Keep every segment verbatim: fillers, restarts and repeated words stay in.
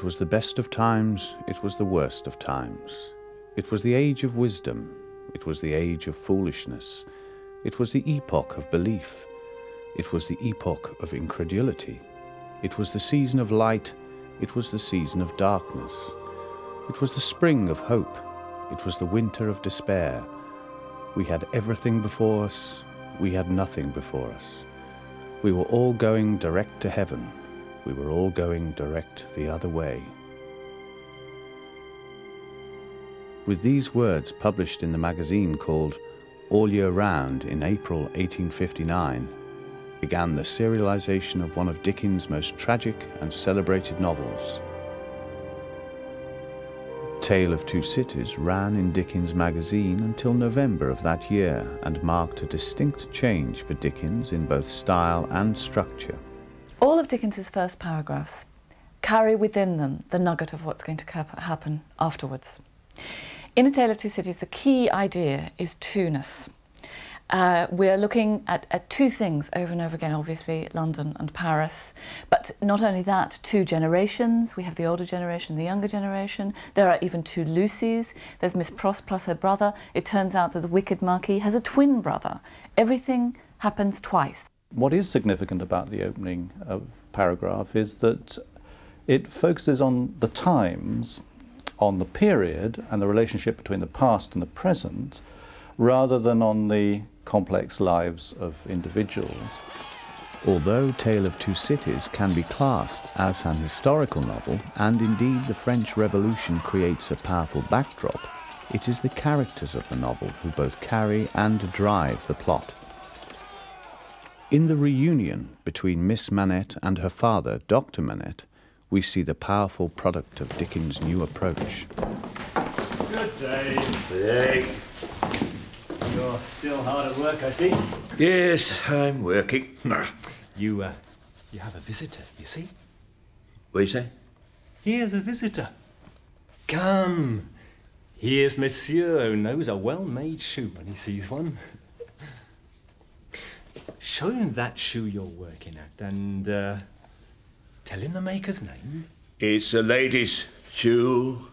It was the best of times, it was the worst of times. It was the age of wisdom, it was the age of foolishness. It was the epoch of belief, it was the epoch of incredulity. It was the season of light, it was the season of darkness. It was the spring of hope, it was the winter of despair. We had everything before us, we had nothing before us. We were all going direct to heaven, we were all going direct the other way. With these words published in the magazine called All Year Round in April eighteen fifty-nine, began the serialization of one of Dickens' most tragic and celebrated novels. A Tale of Two Cities ran in Dickens' magazine until November of that year and marked a distinct change for Dickens in both style and structure. All of Dickens' first paragraphs carry within them the nugget of what's going to happen afterwards. In A Tale of Two Cities, the key idea is two-ness. Uh, we're looking at, at two things over and over again, obviously, London and Paris. But not only that, two generations. We have the older generation, the younger generation. There are even two Lucies. There's Miss Pross plus her brother. It turns out that the wicked Marquis has a twin brother. Everything happens twice. What is significant about the opening of paragraph is that it focuses on the times, on the period and the relationship between the past and the present, rather than on the complex lives of individuals. Although Tale of Two Cities can be classed as an historical novel, and indeed the French Revolution creates a powerful backdrop, it is the characters of the novel who both carry and drive the plot. In the reunion between Miss Manette and her father, Doctor Manette, we see the powerful product of Dickens' new approach. Good day. Good day. You're still hard at work, I see. Yes, I'm working. you, uh, you have a visitor, you see? What do you say? Here's a visitor. Come. Here's Monsieur, who knows a well-made shoe when he sees one. Show him that shoe you're working at, and, uh... tell him the maker's name. It's a lady's shoe.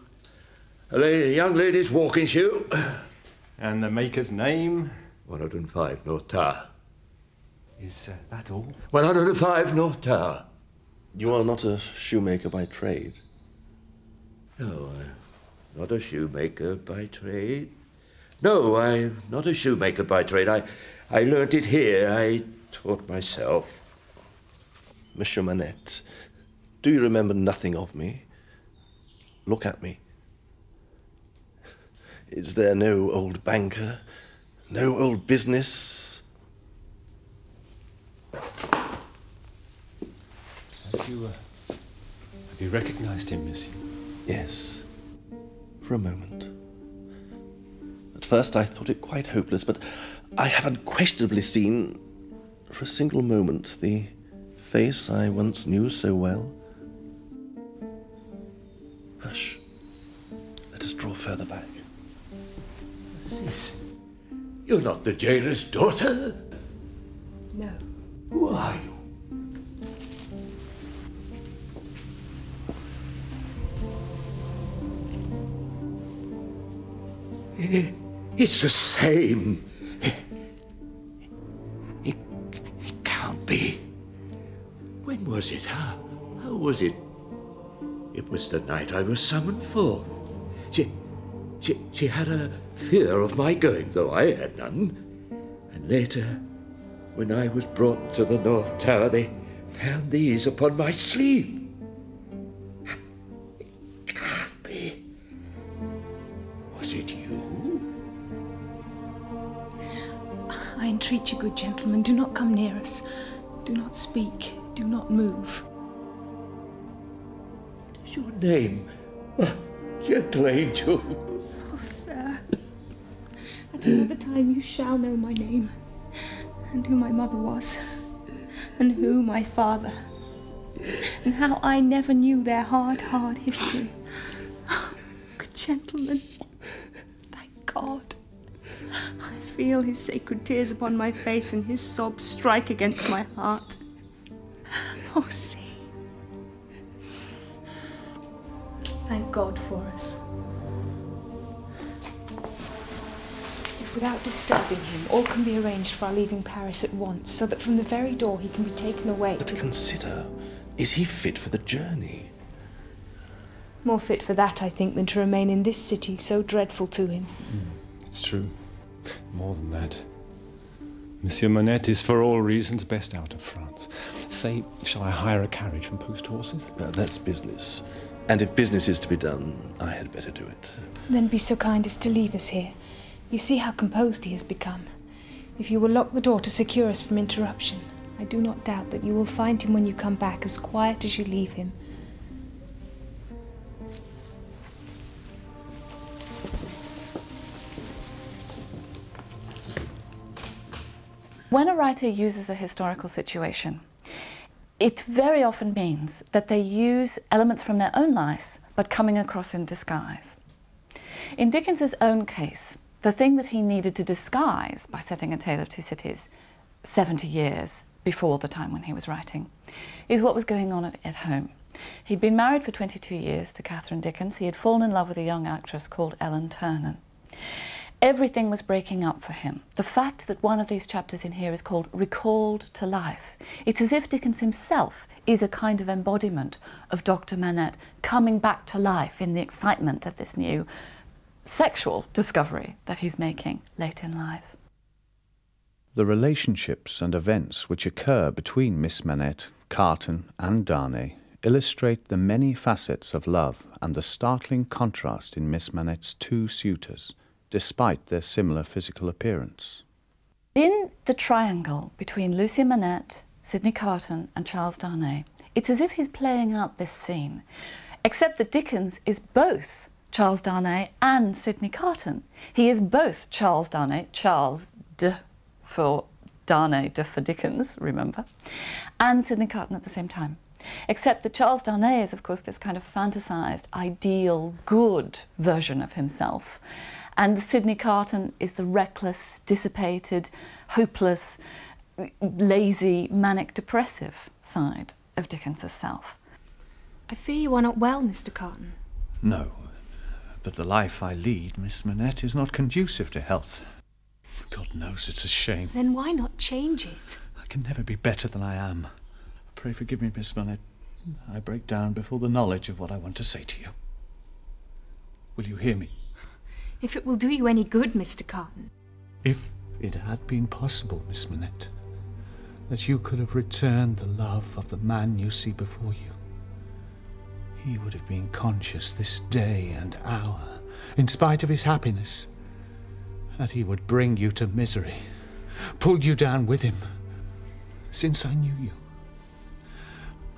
A lady, young lady's walking shoe. And the maker's name? one oh five North Tower. Is uh, that all? one oh five North Tower. You are not a shoemaker by trade? No, I'm not a shoemaker by trade. No, I'm not a shoemaker by trade. I, I learnt it here. I taught myself. Monsieur Manette, do you remember nothing of me? Look at me. Is there no old banker? No old business? Have you, uh, have you recognized him, Monsieur? Yes, for a moment. At first I thought it quite hopeless, but I have unquestionably seen, for a single moment, the face I once knew so well. Hush. Let us draw further back. What is this? You're not the jailer's daughter? No. Who are you? It's the same. It, it can't be. When was it? How, how was it? It was the night I was summoned forth. She, she, she had a fear of my going, though I had none. And later, when I was brought to the North Tower, they found these upon my sleeve. It can't be. Was it you? I entreat you, good gentlemen, do not come near us. Do not speak. Do not move. What is your name? Oh, gentle angel. Oh, sir. At another time you shall know my name, and who my mother was, and who my father, and how I never knew their hard, hard history. Oh, good gentlemen, thank God. I feel his sacred tears upon my face and his sobs strike against my heart. Oh, see. Thank God for us. If without disturbing him, all can be arranged for our leaving Paris at once, so that from the very door he can be taken away. But to consider, is he fit for the journey? More fit for that, I think, than to remain in this city so dreadful to him. Mm, it's true. More than that. Monsieur Manette is, for all reasons, best out of France. Say, shall I hire a carriage from post horses? Uh, that's business. And if business is to be done, I had better do it. Then be so kind as to leave us here. You see how composed he has become. If you will lock the door to secure us from interruption, I do not doubt that you will find him when you come back as quiet as you leave him. When a writer uses a historical situation, it very often means that they use elements from their own life, but coming across in disguise. In Dickens's own case, the thing that he needed to disguise by setting A Tale of Two Cities seventy years before the time when he was writing, is what was going on at, at home. He'd been married for twenty-two years to Catherine Dickens. He had fallen in love with a young actress called Ellen Ternan. Everything was breaking up for him. The fact that one of these chapters in here is called Recalled to Life. It's as if Dickens himself is a kind of embodiment of Doctor Manette coming back to life in the excitement of this new sexual discovery that he's making late in life. The relationships and events which occur between Miss Manette, Carton and Darnay illustrate the many facets of love and the startling contrast in Miss Manette's two suitors, despite their similar physical appearance. In the triangle between Lucie Manette, Sidney Carton and Charles Darnay, it's as if he's playing out this scene, except that Dickens is both Charles Darnay and Sidney Carton. He is both Charles Darnay, Charles D for Darnay, D for Dickens, remember, and Sidney Carton at the same time. Except that Charles Darnay is, of course, this kind of fantasized, ideal, good version of himself. And Sidney Carton is the reckless, dissipated, hopeless, lazy, manic, depressive side of Dickens's self. I fear you are not well, Mister Carton. No, but the life I lead, Miss Manette, is not conducive to health. God knows it's a shame. Then why not change it? I can never be better than I am. Pray forgive me, Miss Manette. I break down before the knowledge of what I want to say to you. Will you hear me? If it will do you any good, Mister Carton. If it had been possible, Miss Manette, that you could have returned the love of the man you see before you, he would have been conscious this day and hour, in spite of his happiness, that he would bring you to misery, pull you down with him. Since I knew you,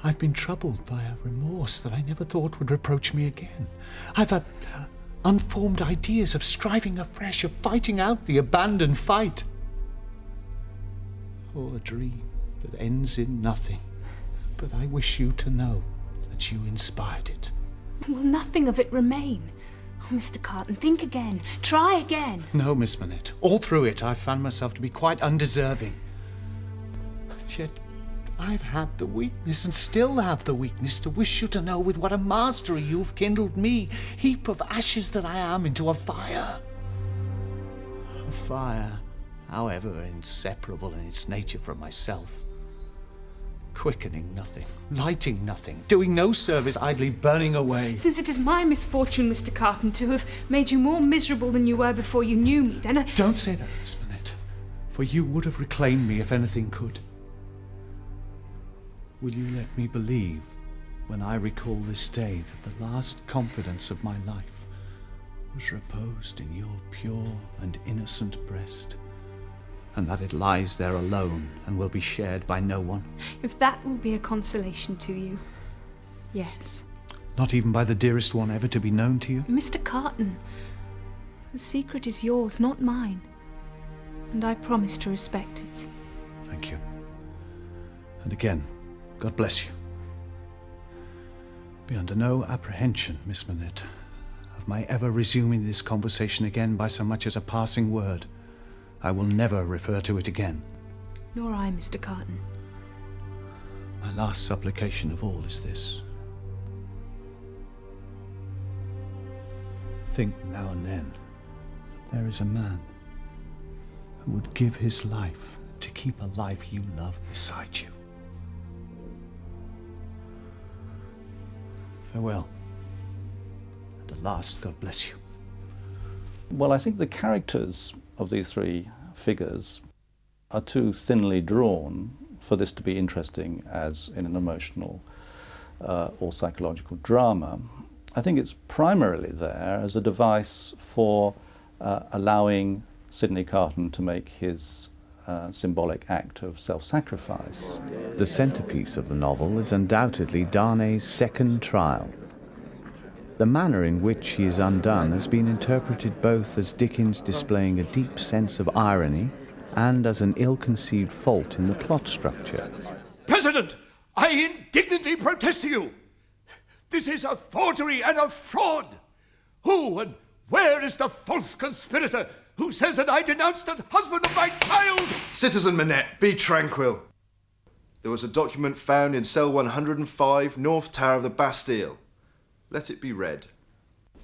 I've been troubled by a remorse that I never thought would reproach me again. I've had unformed ideas of striving afresh, of fighting out the abandoned fight. Oh, a dream that ends in nothing. But I wish you to know that you inspired it. Will nothing of it remain? Oh, Mister Carton, think again. Try again. No, Miss Manette. All through it, I've found myself to be quite undeserving. But yet, I've had the weakness, and still have the weakness, to wish you to know with what a mastery you've kindled me, heap of ashes that I am, into a fire. A fire, however inseparable in its nature from myself. Quickening nothing, lighting nothing, doing no service, idly burning away. Since it is my misfortune, Mister Carton, to have made you more miserable than you were before you knew me, then I... Don't say that, Miss Manette, for you would have reclaimed me if anything could. Will you let me believe, when I recall this day, that the last confidence of my life was reposed in your pure and innocent breast, and that it lies there alone and will be shared by no one? If that will be a consolation to you, yes. Not even by the dearest one ever to be known to you? Mister Carton, the secret is yours, not mine, and I promise to respect it. Thank you. And again, God bless you. Be under no apprehension, Miss Manette, of my ever resuming this conversation again by so much as a passing word. I will never refer to it again. Nor I, Mister Carton. My last supplication of all is this. think now and then that there is a man who would give his life to keep a life you love beside you. Farewell. And at last, God bless you. Well, I think the characters of these three figures are too thinly drawn for this to be interesting as in an emotional uh, or psychological drama. I think it's primarily there as a device for uh, allowing Sidney Carton to make his uh, symbolic act of self-sacrifice. The centrepiece of the novel is undoubtedly Darnay's second trial. The manner in which he is undone has been interpreted both as Dickens displaying a deep sense of irony and as an ill-conceived fault in the plot structure. President, I indignantly protest to you. This is a forgery and a fraud. Who and where is the false conspirator who says that I denounced the husband of my child? Citizen Manette, be tranquil. There was a document found in cell one hundred and five, North Tower of the Bastille. Let it be read.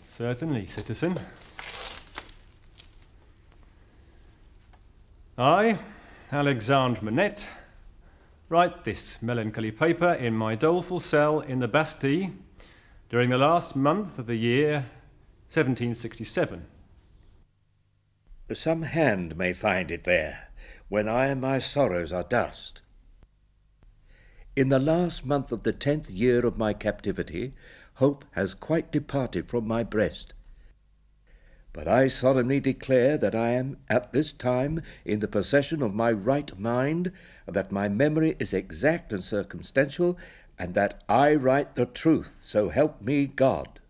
Certainly, citizen. I, Alexandre Manette, write this melancholy paper in my doleful cell in the Bastille during the last month of the year seventeen sixty-seven. Some hand may find it there, when I and my sorrows are dust. In the last month of the tenth year of my captivity, hope has quite departed from my breast. But I solemnly declare that I am at this time in the possession of my right mind, and that my memory is exact and circumstantial, and that I write the truth, so help me God.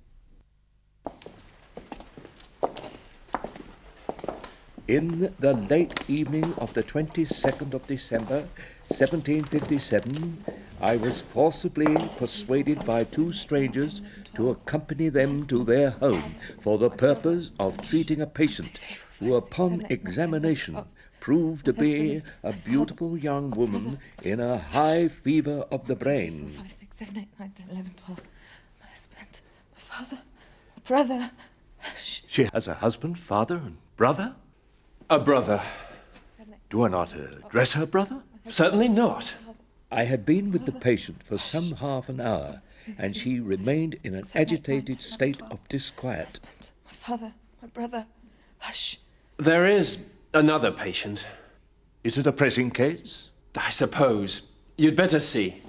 In the late evening of the twenty-second of December, seventeen fifty-seven, I was forcibly persuaded by two strangers to accompany them to their home for the purpose of treating a patient who, upon examination, proved to be a beautiful young woman in a high fever of the brain. My husband, my father, brother. She has a husband, father, and brother? A brother. Do I not address her brother? Certainly not. I had been with the patient for some half an hour, and she remained in an agitated state of disquiet. My father, my brother, hush. There is another patient. Is it a pressing case? I suppose. You'd better see.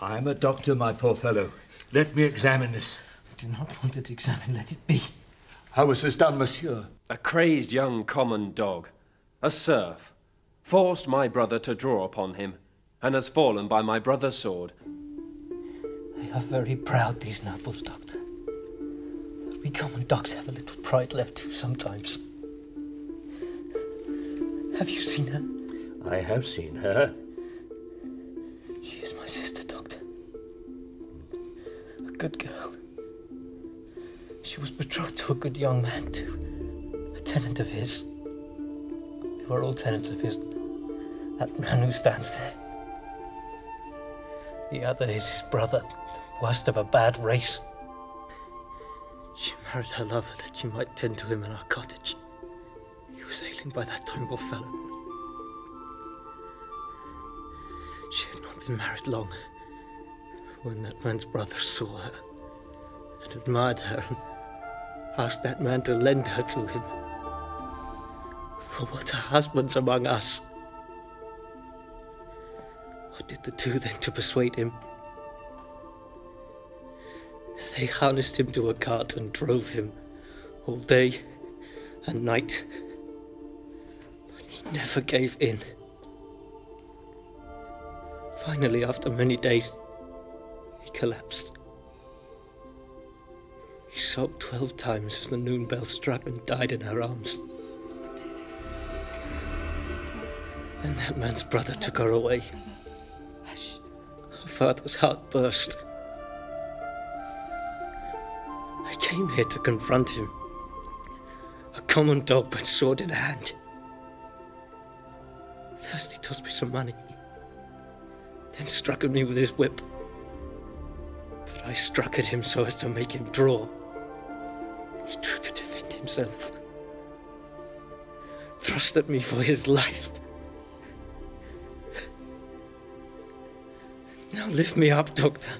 I am a doctor, my poor fellow. Let me examine this. I did not want it examined. Let it be. How was this done, monsieur? A crazed young common dog, a serf, forced my brother to draw upon him and has fallen by my brother's sword. They are very proud, these nobles, doctor. We common dogs have a little pride left too sometimes. Have you seen her? I have seen her. She is my sister. Good girl. She was betrothed to a good young man, too. A tenant of his. We were all tenants of his. That man who stands there. The other is his brother, worst of a bad race. She married her lover that she might tend to him in our cottage. He was ailing by that time, poor fellow. She had not been married long when that man's brother saw her and admired her and asked that man to lend her to him. For what are husbands among us? What did the two then to persuade him? They harnessed him to a cart and drove him all day and night. But he never gave in. Finally, after many days, he collapsed. He sobbed twelve times as the noon bell struck and died in her arms. Then that man's brother took her away. Her father's heart burst. I came here to confront him, common dog, but sword in hand. First he tossed me some money, then struck at me with his whip. But I struck at him so as to make him draw. He drew to defend himself. Thrust at me for his life. Now lift me up, Doctor.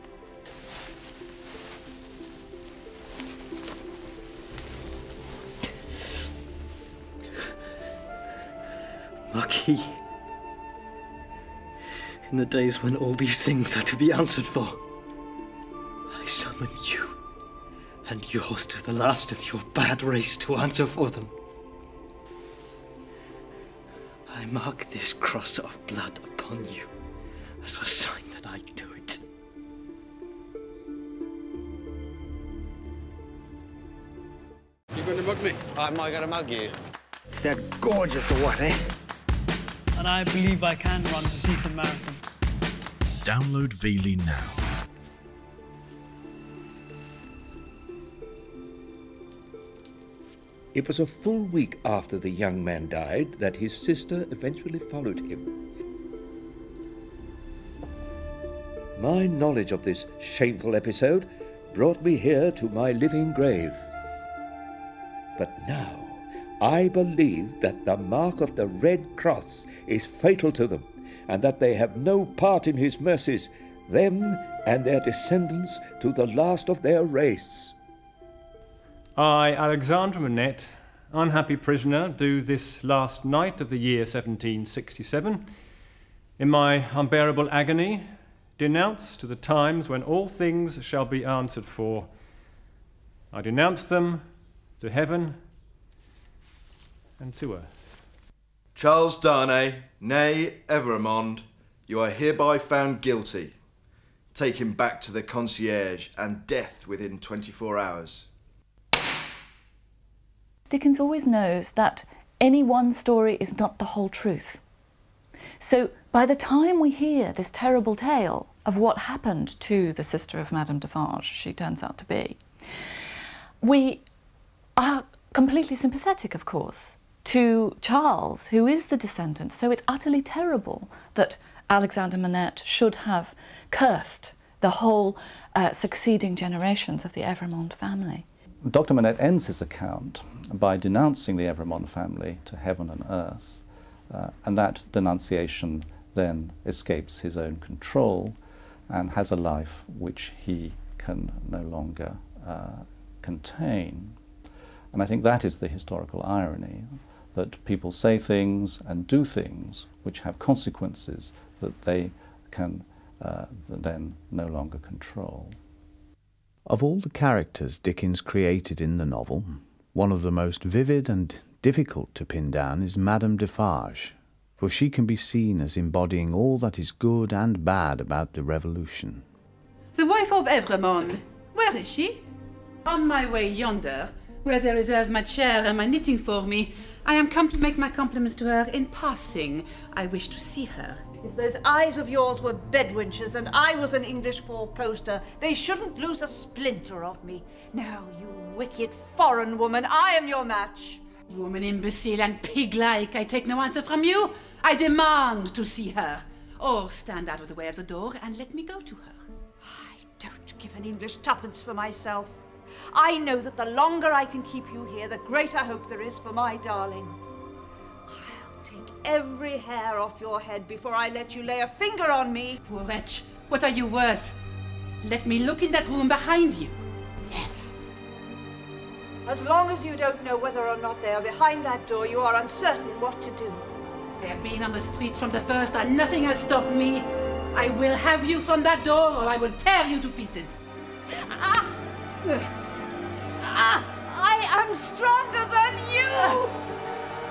Marquis, in the days when all these things are to be answered for, I summon you and yours to the last of your bad race to answer for them. I mark this cross of blood upon you as a sign that I do it. You're going to mug me? I'm not going to mug you. Is that gorgeous or what, eh? And I believe I can run a decent marathon. Download Veely now. It was a full week after the young man died that his sister eventually followed him. My knowledge of this shameful episode brought me here to my living grave. But now, I believe that the mark of the Red Cross is fatal to them, and that they have no part in his mercies, them and their descendants to the last of their race. I, Alexandre Manette, unhappy prisoner, do this last night of the year seventeen sixty-seven, in my unbearable agony, denounce to the times when all things shall be answered for. I denounce them to heaven and to earth. Charles Darnay, nay Evremonde, you are hereby found guilty. Take him back to the concierge and death within twenty-four hours. Dickens always knows that any one story is not the whole truth. So by the time we hear this terrible tale of what happened to the sister of Madame Defarge, she turns out to be, we are completely sympathetic, of course, to Charles, who is the descendant. So it's utterly terrible that Alexandre Manette should have cursed the whole uh, succeeding generations of the Evremonde family. Doctor Manette ends his account by denouncing the Evremonde family to heaven and earth, uh, and that denunciation then escapes his own control and has a life which he can no longer uh, contain. And I think that is the historical irony, that people say things and do things which have consequences that they can uh, then no longer control. Of all the characters Dickens created in the novel, one of the most vivid and difficult to pin down is Madame Defarge, for she can be seen as embodying all that is good and bad about the Revolution. The wife of Evremonde, where is she? On my way yonder, where they reserve my chair and my knitting for me. I am come to make my compliments to her in passing. I wish to see her. If those eyes of yours were bedwinches and I was an English four-poster, they shouldn't lose a splinter of me. Now, you wicked foreign woman, I am your match. You am an imbecile and pig-like. I take no answer from you. I demand to see her. Or stand out of the way of the door and let me go to her. I don't give an English twopence for myself. I know that the longer I can keep you here, the greater hope there is for my darling. I'll take every hair off your head before I let you lay a finger on me. Poor wretch, what are you worth? Let me look in that room behind you. Never. As long as you don't know whether or not they are behind that door, you are uncertain what to do. They have been on the streets from the first and nothing has stopped me. I will have you from that door or I will tear you to pieces. Ah! Ah, I am stronger than you!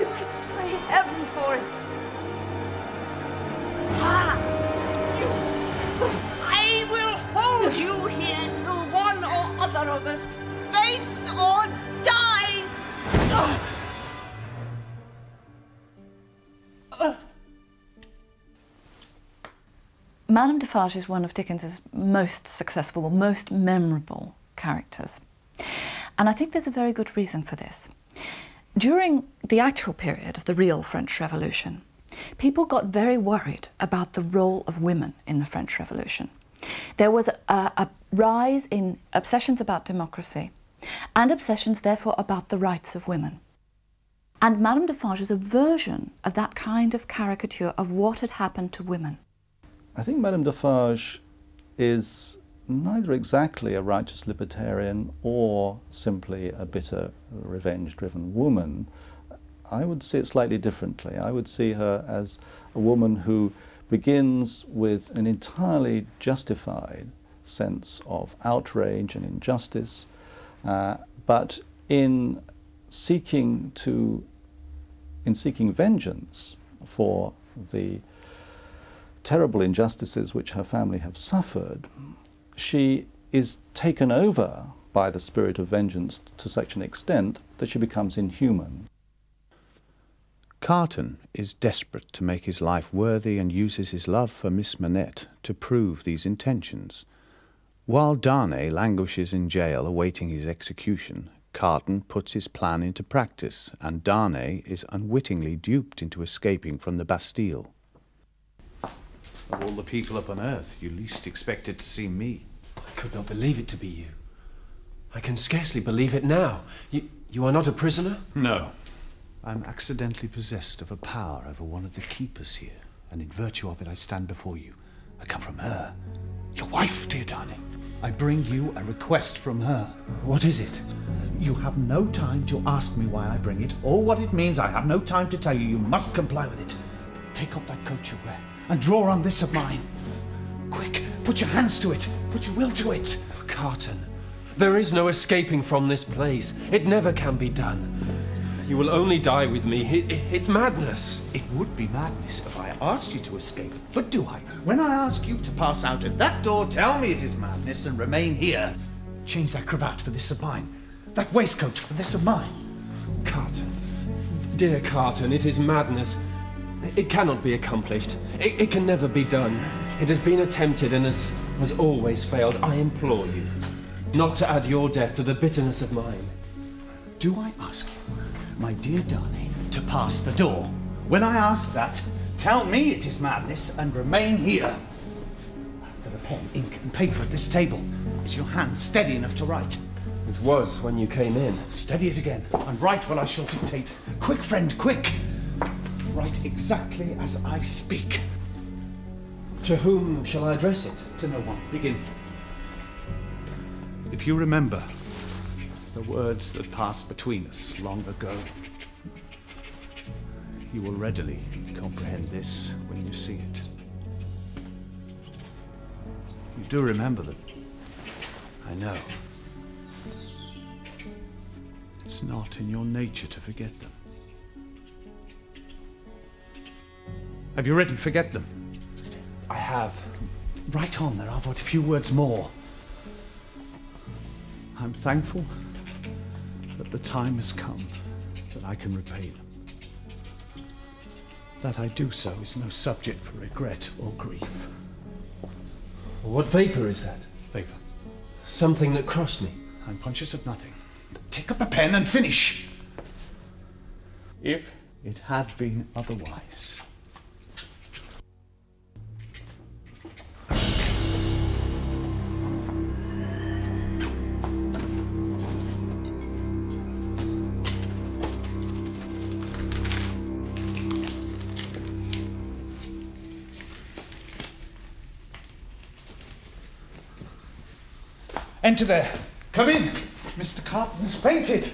I pray heaven for it. Ah, you. I will hold you here till one or other of us faints or dies! Madame Defarge is one of Dickens's most successful, most memorable characters. And I think there's a very good reason for this. During the actual period of the real French Revolution, people got very worried about the role of women in the French Revolution. There was a, a rise in obsessions about democracy and obsessions, therefore, about the rights of women. And Madame Defarge's aversion of that kind of caricature of what had happened to women. I think Madame Defarge is neither exactly a righteous libertarian or simply a bitter, revenge-driven woman. I would see it slightly differently. I would see her as a woman who begins with an entirely justified sense of outrage and injustice, uh, but in seeking to, in seeking vengeance for the terrible injustices which her family have suffered, she is taken over by the spirit of vengeance to such an extent that she becomes inhuman. Carton is desperate to make his life worthy and uses his love for Miss Manette to prove these intentions. While Darnay languishes in jail awaiting his execution, Carton puts his plan into practice and Darnay is unwittingly duped into escaping from the Bastille. Of all the people upon earth, you least expected to see me. I could not believe it to be you. I can scarcely believe it now. You, you are not a prisoner? No. I'm accidentally possessed of a power over one of the keepers here, and in virtue of it I stand before you. I come from her. Your wife, dear Darnay. I bring you a request from her. What is it? You have no time to ask me why I bring it, or what it means. I have no time to tell you. You must comply with it. Take off that coat you wear, and draw on this of mine. Quick, put your hands to it. Put your will to it. Carton, there is no escaping from this place. It never can be done. You will only die with me. It, it, it's madness. It would be madness if I asked you to escape, but do I? When I ask you to pass out at that door, tell me it is madness and remain here. Change that cravat for this of mine, that waistcoat for this of mine. Carton, dear Carton, it is madness. It cannot be accomplished. It, it can never be done. It has been attempted and has, has always failed. I implore you not to add your death to the bitterness of mine. Do I ask you, my dear Darnay, to pass the door? When I ask that, tell me it is madness and remain here. There are pen, ink and paper at this table. Is your hand steady enough to write? It was when you came in. Steady it again and write what I shall dictate. Quick, friend, quick. Write exactly as I speak. To whom shall I address it? To no one. Begin. If you remember the words that passed between us long ago, you will readily comprehend this when you see it. You do remember them, I know. It's not in your nature to forget them. Have you written "forget them"? I have. Right on, there are but a few words more. I'm thankful that the time has come that I can repay them. That I do so is no subject for regret or grief. What vapour is that? Vapour. Something that crossed me. I'm conscious of nothing. Take up the pen and finish. If it had been otherwise. Enter there. Come in. Mister Carton's fainted.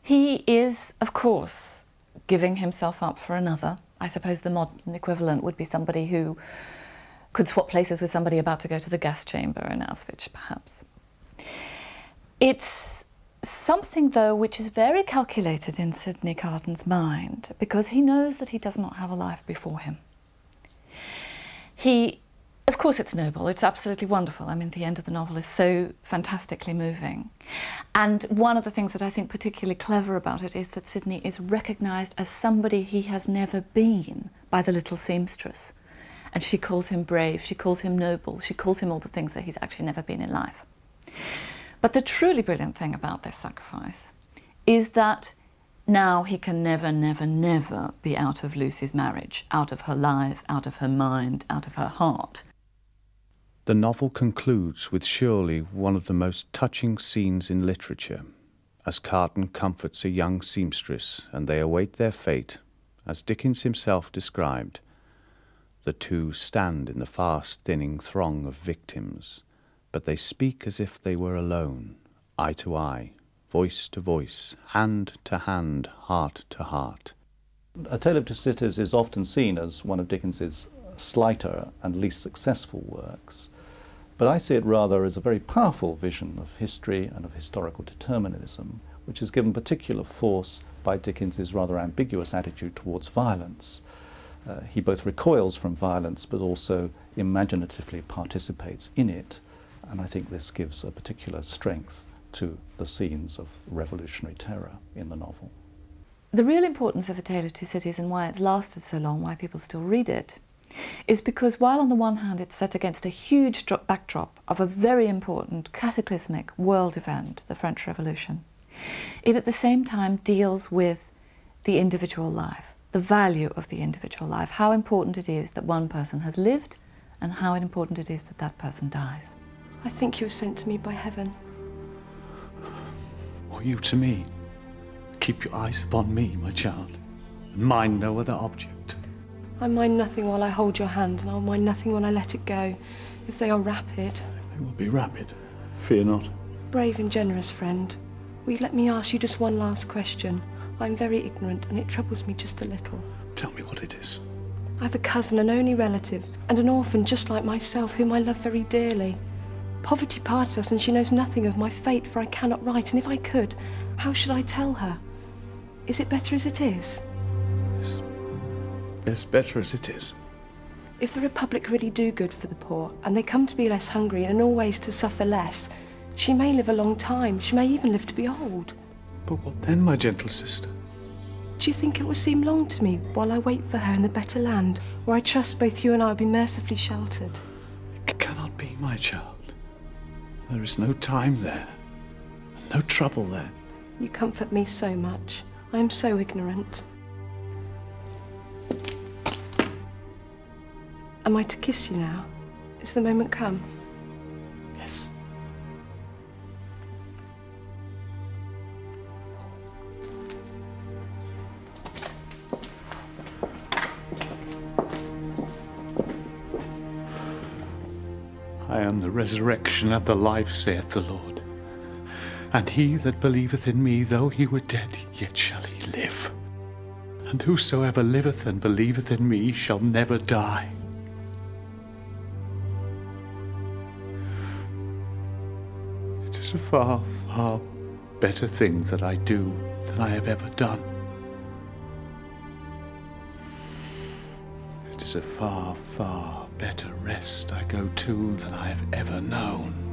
He is, of course, giving himself up for another. I suppose the modern equivalent would be somebody who could swap places with somebody about to go to the gas chamber in Auschwitz, perhaps. It's something, though, which is very calculated in Sidney Carton's mind, because he knows that he does not have a life before him. He... Of course it's noble, it's absolutely wonderful. I mean, the end of the novel is so fantastically moving. And one of the things that I think particularly clever about it is that Sidney is recognised as somebody he has never been by the little seamstress. And she calls him brave, she calls him noble, she calls him all the things that he's actually never been in life. But the truly brilliant thing about this sacrifice is that now he can never, never, never be out of Lucie's marriage, out of her life, out of her mind, out of her heart. The novel concludes with surely one of the most touching scenes in literature, as Carton comforts a young seamstress and they await their fate, as Dickens himself described. The two stand in the fast thinning throng of victims, but they speak as if they were alone, eye to eye, voice to voice, hand to hand, heart to heart. A Tale of Two Cities is often seen as one of Dickens's slighter and least successful works, but I see it rather as a very powerful vision of history and of historical determinism, which is given particular force by Dickens's rather ambiguous attitude towards violence. Uh, he both recoils from violence but also imaginatively participates in it, and I think this gives a particular strength to the scenes of revolutionary terror in the novel. The real importance of A Tale of Two Cities and why it's lasted so long, why people still read it, is because while on the one hand it's set against a huge backdrop of a very important cataclysmic world event, the French Revolution, it at the same time deals with the individual life, the value of the individual life, how important it is that one person has lived and how important it is that that person dies. I think you were sent to me by heaven. Or you to me. Keep your eyes upon me, my child, and mind no other object. I mind nothing while I hold your hand, and I'll mind nothing when I let it go. If they are rapid. They will be rapid. Fear not. Brave and generous friend, will you let me ask you just one last question? I'm very ignorant, and it troubles me just a little. Tell me what it is. I have a cousin, an only relative, and an orphan just like myself, whom I love very dearly. Poverty parted us, and she knows nothing of my fate, for I cannot write, and if I could, how should I tell her? Is it better as it is? Yes. Yes, better as it is. If the Republic really do good for the poor, and they come to be less hungry, and in all ways to suffer less, she may live a long time, she may even live to be old. But what then, my gentle sister? Do you think it will seem long to me while I wait for her in the better land, where I trust both you and I will be mercifully sheltered? It cannot be, my child. There is no time there, no trouble there. You comfort me so much. I am so ignorant. Am I to kiss you now? Is the moment come? Yes. I am the resurrection and the life, saith the Lord. And he that believeth in me, though he were dead, yet shall he live. And whosoever liveth and believeth in me shall never die. It is a far, far better thing that I do than I have ever done. It is a far, far better rest I go to than I have ever known.